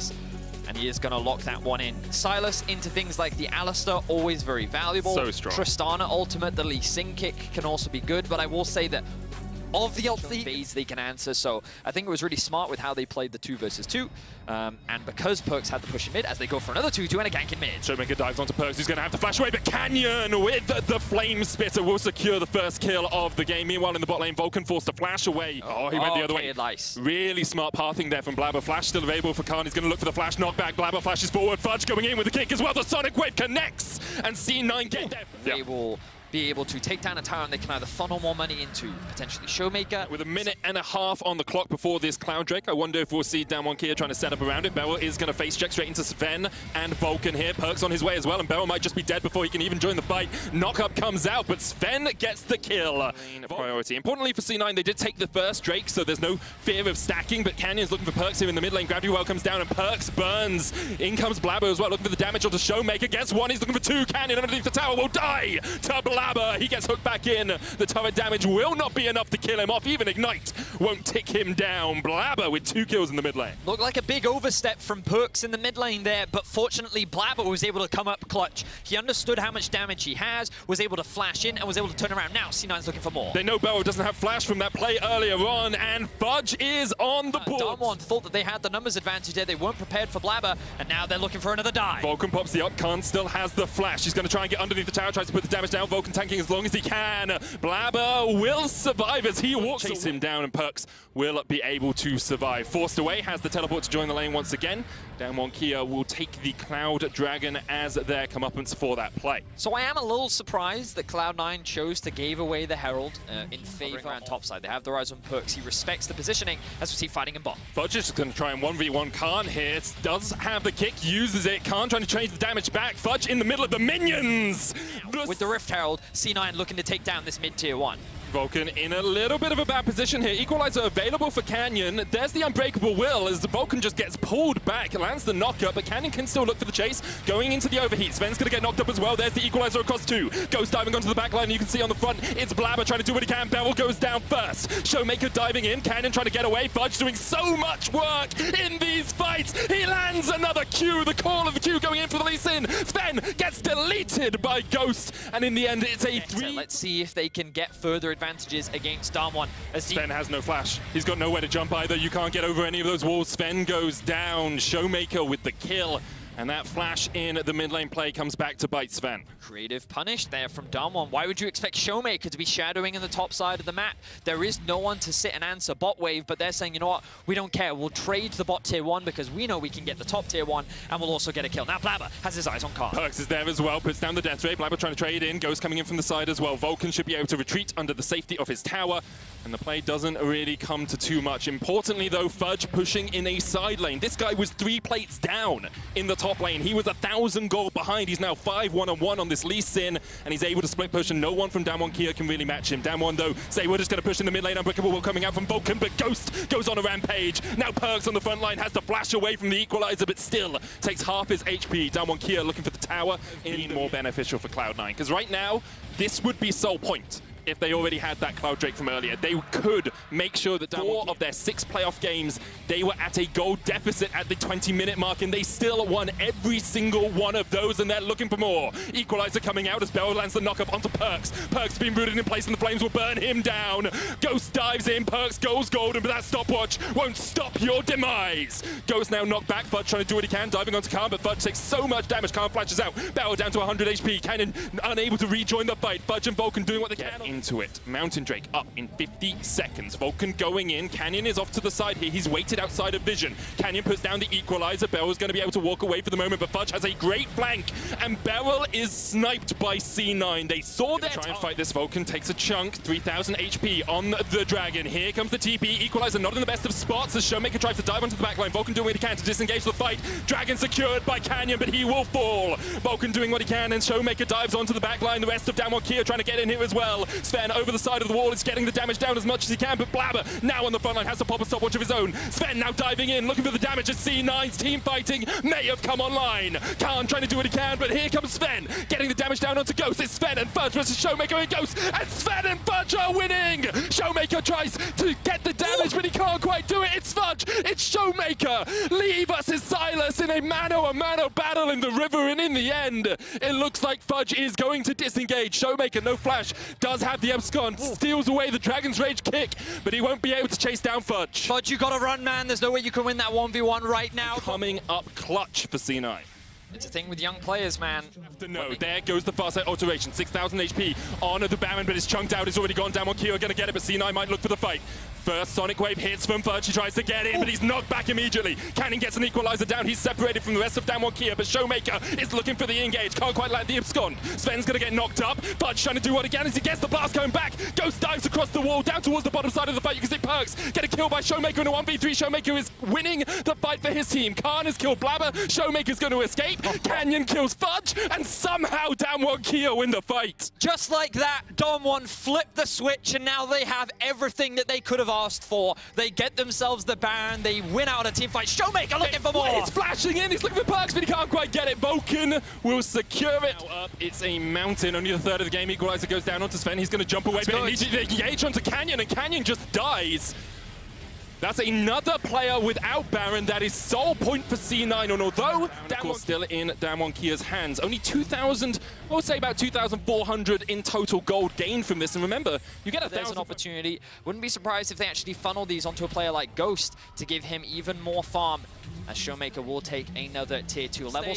Silas, and he is going to lock that one in. Silas into things like the Alistar, always very valuable. So strong. Tristana ultimate, the Lee Sin kick can also be good, but I will say that of the ultimate phase they can answer, so I think it was really smart with how they played the 2v2, and because Perkz had to push in mid, as they go for another 2-2 and a gank in mid. Showmaker dives onto Perkz, who's going to have to flash away, but Canyon with the Flame Spitter will secure the first kill of the game. Meanwhile, in the bot lane, Vulcan forced to flash away. Oh, he went the other way. Nice. Really smart pathing there from Blaber. Flash still available for Khan. He's going to look for the flash knockback. Blaber flashes forward. Fudge going in with the kick as well. The Sonic Wave connects, and C9 get there. They will be able to take down a tower, and they can either funnel more money into potentially Showmaker. With a minute and a half on the clock before this Cloud Drake, I wonder if we'll see Damwon Kia trying to set up around it. Beryl is going to face check straight into Sven and Vulcan here. Perkz on his way as well, and Beryl might just be dead before he can even join the fight. Knock-up comes out, but Sven gets the kill. Priority. Importantly for C9, they did take the first Drake, so there's no fear of stacking, but Canyon's looking for Perkz here in the mid lane. Gravity Well comes down, and Perkz burns. In comes Blaber as well, looking for the damage onto Showmaker. Gets one, he's looking for two. Canyon underneath the tower will die to Blaber. He gets hooked back in. The turret damage will not be enough to kill him off. Even Ignite won't tick him down. Blaber with two kills in the mid lane. Looked like a big overstep from Perkz in the mid lane there, but fortunately Blaber was able to come up clutch. He understood how much damage he has, was able to flash in, and was able to turn around. Now C9's looking for more. They know Beryl doesn't have flash from that play earlier on, and Fudge is on the board. Damwon thought that they had the numbers advantage there. They weren't prepared for Blaber, and now they're looking for another dive. Vulcan pops the up. Khan still has the flash. He's going to try and get underneath the tower, tries to put the damage down. Vulcan tanking as long as he can. Blaber will survive as he walks. Chase him down, and Perkz will be able to survive. Forced away, has the teleport to join the lane once again. Damwon Kia will take the Cloud Dragon as their comeuppance for that play. So I am a little surprised that Cloud9 chose to give away the Herald in favor on topside. They have the rise on Perkz. He respects the positioning as we see fighting in bot. Fudge is going to try and 1v1 Khan here. Does have the kick, uses it. Khan trying to change the damage back. Fudge in the middle of the minions. With the Rift Herald, C9 looking to take down this mid-tier one. Vulcan in a little bit of a bad position here. Equalizer available for Canyon. There's the Unbreakable Will as the Vulcan just gets pulled back, lands the knock-up, but Canyon can still look for the chase. Going into the overheat, Sven's going to get knocked up as well. There's the Equalizer across two. Ghost diving onto the back line. You can see on the front, it's Blaber trying to do what he can. Beryl goes down first. Showmaker diving in. Canyon trying to get away. Fudge doing so much work in these fights. He lands another Q. The call of the Q going in for the Lee Sin. Sven gets deleted by Ghost, and in the end, it's a three. Let's see if they can get further advantages against Damwon. Sven has no flash. He's got nowhere to jump either. You can't get over any of those walls. Sven goes down. Showmaker with the kill. And that flash in the mid lane play comes back to bite Sven. Creative punish there from Damwon. Why would you expect Showmaker to be shadowing in the top side of the map? There is no one to sit and answer bot wave, but they're saying, you know what, we don't care. We'll trade the bot tier one because we know we can get the top tier one, and we'll also get a kill. Now Blaber has his eyes on Khan. Perkz is there as well, puts down the death ray. Blaber trying to trade in. Ghost coming in from the side as well. Vulcan should be able to retreat under the safety of his tower, and the play doesn't really come to too much. Importantly though, Fudge pushing in a side lane. This guy was 3 plates down in the top lane. He was 1,000 gold behind. He's now 5-1-1 on this Lee Sin, and he's able to split push, and no one from Damwon Kia can really match him. Damwon though, say we're just going to push in the mid lane. Unbreakable Will coming out from Vulcan, but Ghost goes on a rampage. Now Perkz on the front line has to flash away from the Equalizer, but still takes half his HP. Damwon Kia looking for the tower. Even more beneficial for Cloud9, because right now, this would be sole point. If they already had that Cloud Drake from earlier, they could make sure that 4 of their 6 playoff games, they were at a goal deficit at the 20-minute mark, and they still won every single one of those, and they're looking for more. Equalizer coming out as Beryl lands the knock-up onto Perkz. Perkz being rooted in place, and the flames will burn him down. Ghost dives in, Perkz goes golden, but that stopwatch won't stop your demise. Ghost now knocked back, Fudge trying to do what he can, diving onto Khan, but Fudge takes so much damage. Khan flashes out, Beryl down to 100 HP, Canyon unable to rejoin the fight. Fudge and Vulcan doing what they can. Into it. Mountain Drake up in 50 seconds. Vulcan going in. Canyon is off to the side here. He's waited outside of vision. Canyon puts down the Equalizer. Beryl's going to be able to walk away for the moment, but Fudge has a great flank, and Beryl is sniped by C9. They saw that. Try and fight this. Vulcan takes a chunk. 3,000 HP on the Dragon. Here comes the TP. Equalizer not in the best of spots as Showmaker tries to dive onto the backline. Vulcan doing what he can to disengage the fight. Dragon secured by Canyon, but he will fall. Vulcan doing what he can, and Showmaker dives onto the backline. The rest of Damwon Kia trying to get in here as well. Sven over the side of the wall is getting the damage down as much as he can, but Blaber now on the front line has to pop a stopwatch of his own. Sven now diving in, looking for the damage as C9's team fighting may have come online. Khan trying to do what he can, but here comes Sven getting the damage down onto Ghost. It's Sven and Fudge versus Showmaker and Ghost, and Sven and Fudge are winning! Showmaker tries to get the damage, but he can't quite do it. It's Fudge, it's Showmaker, Lee versus Silas. in a mano-a-mano battle in the river, and in the end, it looks like Fudge is going to disengage. Showmaker, no flash, does have the abscond, steals away the Dragon's Rage kick, but he won't be able to chase down Fudge. Fudge, you gotta run, man. There's no way you can win that 1v1 right now. Coming up clutch for C9. It's a thing with young players, man. No, there goes the far side alteration. 6,000 HP on the Baron, but it's chunked out. It's already gone down. Damwon Kia gonna get it, but C9 might look for the fight. First Sonic Wave hits from Fudge. He tries to get in, but he's knocked back immediately. Canyon gets an equalizer down. He's separated from the rest of Damwon Kia, but Showmaker is looking for the engage. Can't quite land the abscond. Sven's gonna get knocked up. Fudge trying to do what again as he gets the blast going back. Ghost dives across the wall, down towards the bottom side of the fight. You can see Perkz get a kill by Showmaker in a 1v3. Showmaker is winning the fight for his team. Khan has killed Blaber. Showmaker's gonna escape. Canyon kills Fudge, and somehow Damwon Kia win the fight. Just like that, Damwon flipped the switch, and now they have everything that they could have asked for. They get themselves the Baron, they win out a teamfight. Showmaker looking for more! It's flashing in, he's looking for Perkz, but he can't quite get it. Vulcan will secure it. Now up, it's a mountain, only the third of the game. Equalizer goes down onto Sven, he's going to jump away, but immediately they engage onto Canyon, and Canyon just dies. That's another player without Baron. That is sole point for C9, and although Damwon still in Damwon Kia's hands, only 2,000, I would say about 2,400 in total gold gained from this. And remember, you get there's an opportunity. Wouldn't be surprised if they actually funnel these onto a player like Ghost to give him even more farm, as Showmaker will take another tier 2 level.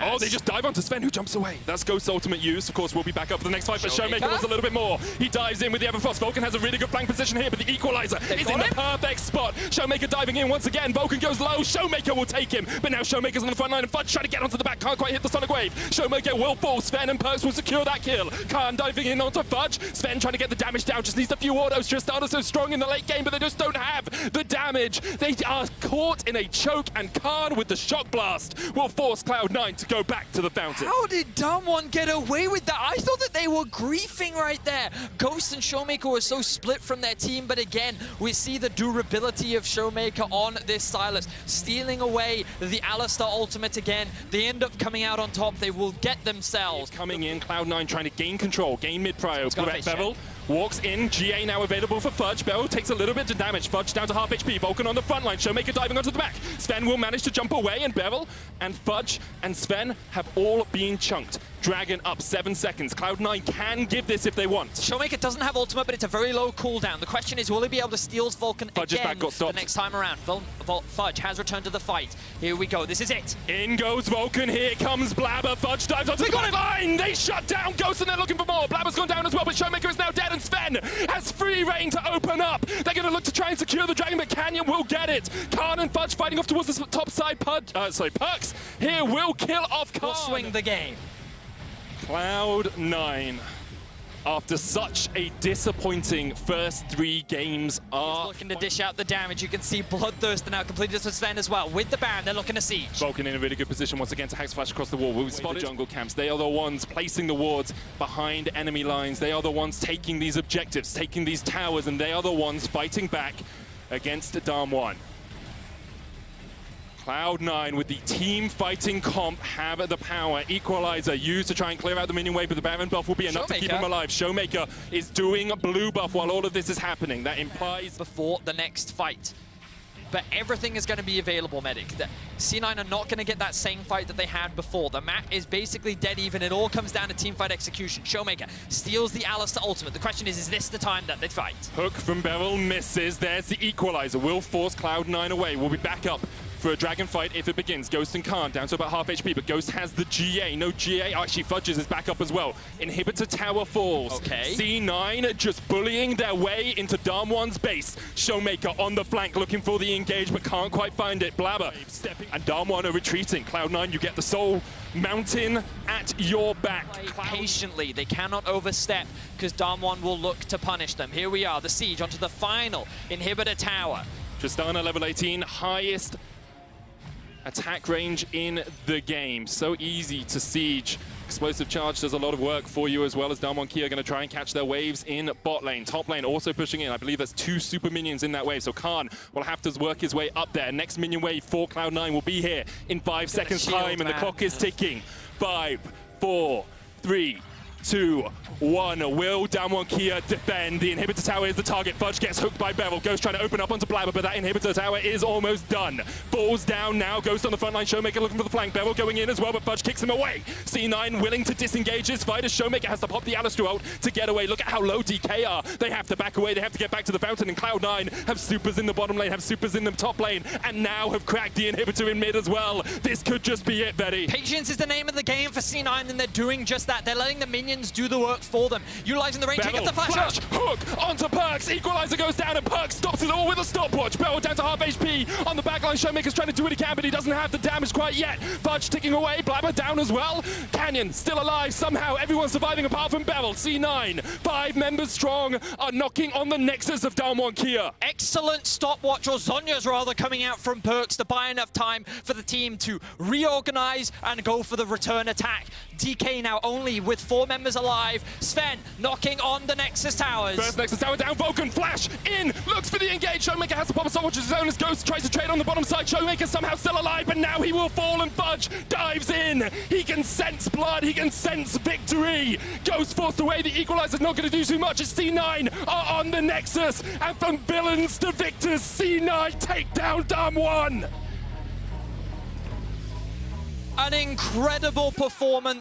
Oh, they just dive onto Sven, who jumps away. That's Ghost's ultimate use. Of course, we'll be back up for the next fight, but Showmaker wants a little bit more. He dives in with the Everfrost. Vulcan has a really good flank position here, but the equalizer is in the perfect spot. Showmaker diving in once again. Vulcan goes low. Showmaker will take him, but now Showmaker's on the front line, and Fudge trying to get onto the back. Can't quite hit the Sonic Wave. Showmaker will fall. Sven and Perkz will secure that kill. Khan diving in onto Fudge. Sven trying to get the damage down. Just needs a few autos. Tristana so strong in the late game, but they just don't have the damage. They are caught in a choke, and Khan with the Shock Blast will force Cloud9 to go back to the fountain. How did Damwon get away with that? I thought that they were griefing right there. Ghost and Showmaker were so split from their team, but again, we see the durability of Showmaker on this Silas, stealing away the Alistar ultimate again. They end up coming out on top. They will get themselves. Coming in, Cloud9 trying to gain control, gain mid-prio. Beryl walks in, GA now available for Fudge. Beryl takes a little bit of damage. Fudge down to half HP. Vulcan on the front line. Showmaker diving onto the back. Sven will manage to jump away, and Beryl and Fudge and Sven have all been chunked. Dragon up 7 seconds. Cloud9 can give this if they want. Showmaker doesn't have ultimate, but it's a very low cooldown. The question is, will he be able to steal Vulcan again the next time around? Fudge has returned to the fight. Here we go. This is it. In goes Vulcan. Here comes Blaber. Fudge dives onto the goal line. They shut down Ghost, and they're looking for more. Blaber's gone down as well, but Showmaker is now dead, and Sven has free reign to open up. They're going to look to try and secure the Dragon, but Canyon will get it. Khan and Fudge fighting off towards the top side. Perkz here will kill off Khan. We'll swing the game. Cloud9, after such a disappointing first 3 games, are looking to dish out the damage. You can see Bloodthirster now completed this with Sven as well. With the Baron, they're looking to siege. Vulcan in a really good position once again to Hex Flash across the wall. We've spotted the jungle camps. They are the ones placing the wards behind enemy lines. They are the ones taking these objectives, taking these towers, and they are the ones fighting back against Damwon. Cloud9 with the team fighting comp have the power. Equalizer used to try and clear out the minion wave, but the Baron buff will be enough to keep him alive. Showmaker is doing a blue buff while all of this is happening. That implies before the next fight. But everything is going to be available, Medic. The C9 are not going to get that same fight that they had before. The map is basically dead even. It all comes down to teamfight execution. Showmaker steals the Alistar ultimate. The question is this the time that they fight? Hook from Beryl misses. There's the equalizer. Will force Cloud9 away. We'll be back up for a Dragon fight if it begins. Ghost and Khan down to about half HP, but Ghost has the GA. No GA, actually Fudges is back up as well. Inhibitor tower falls. Okay. C9 just bullying their way into Damwon's base. Showmaker on the flank looking for the engage, but can't quite find it. Blaber and Damwon are retreating. Cloud9, you get the soul mountain at your back. Patiently, they cannot overstep because Damwon will look to punish them. Here we are, the siege onto the final inhibitor tower. Tristana level 18, highest attack range in the game. So easy to siege. Explosive Charge does a lot of work for you, as well as Damwon Kia are going to try and catch their waves in bot lane. Top lane also pushing in. I believe there's 2 super minions in that wave, so Khan will have to work his way up there. Next minion wave for Cloud9 will be here in 5 seconds time, and the clock is ticking. 5, 4, 3, 2, 1. Will Damwon Kia defend? The inhibitor tower is the target. Fudge gets hooked by Beryl. Ghost trying to open up onto Blaber, but that inhibitor tower is almost done. Falls down now. Ghost on the front line. Showmaker looking for the flank. Beryl going in as well, but Fudge kicks him away. C9 willing to disengage his fight as Showmaker has to pop the Alistar ult to get away. Look at how low DK are. They have to back away. They have to get back to the fountain. And Cloud9 have supers in the bottom lane, have supers in the top lane, and now have cracked the inhibitor in mid as well. This could just be it, Betty. Patience is the name of the game for C9, and they're doing just that. They're letting the minions do the work for them. Utilizing the range, take up the flash. Hook onto Perkz. Equalizer goes down, and Perkz stops it all with a stopwatch. Beryl down to half HP on the backline. Showmaker's trying to do what he can, but he doesn't have the damage quite yet. Fudge ticking away. Blaber down as well. Canyon still alive somehow. Everyone's surviving apart from Beryl. C9, 5 members strong, are knocking on the nexus of Damwon Kia. Excellent stopwatch, or Zonya's rather, coming out from Perkz to buy enough time for the team to reorganize and go for the return attack. DK now only with 4 members alive. Sven knocking on the Nexus Towers. First Nexus Tower down, Vulcan flash in, looks for the engage. Showmaker has to pop a stopwatch of his own as Ghost tries to trade on the bottom side. Showmaker somehow still alive, but now he will fall, and Fudge dives in. He can sense blood, he can sense victory. Ghost forced away, the equalizer's not going to do too much as C9 are on the Nexus, and from villains to victors, C9 take down Damwon. An incredible performance.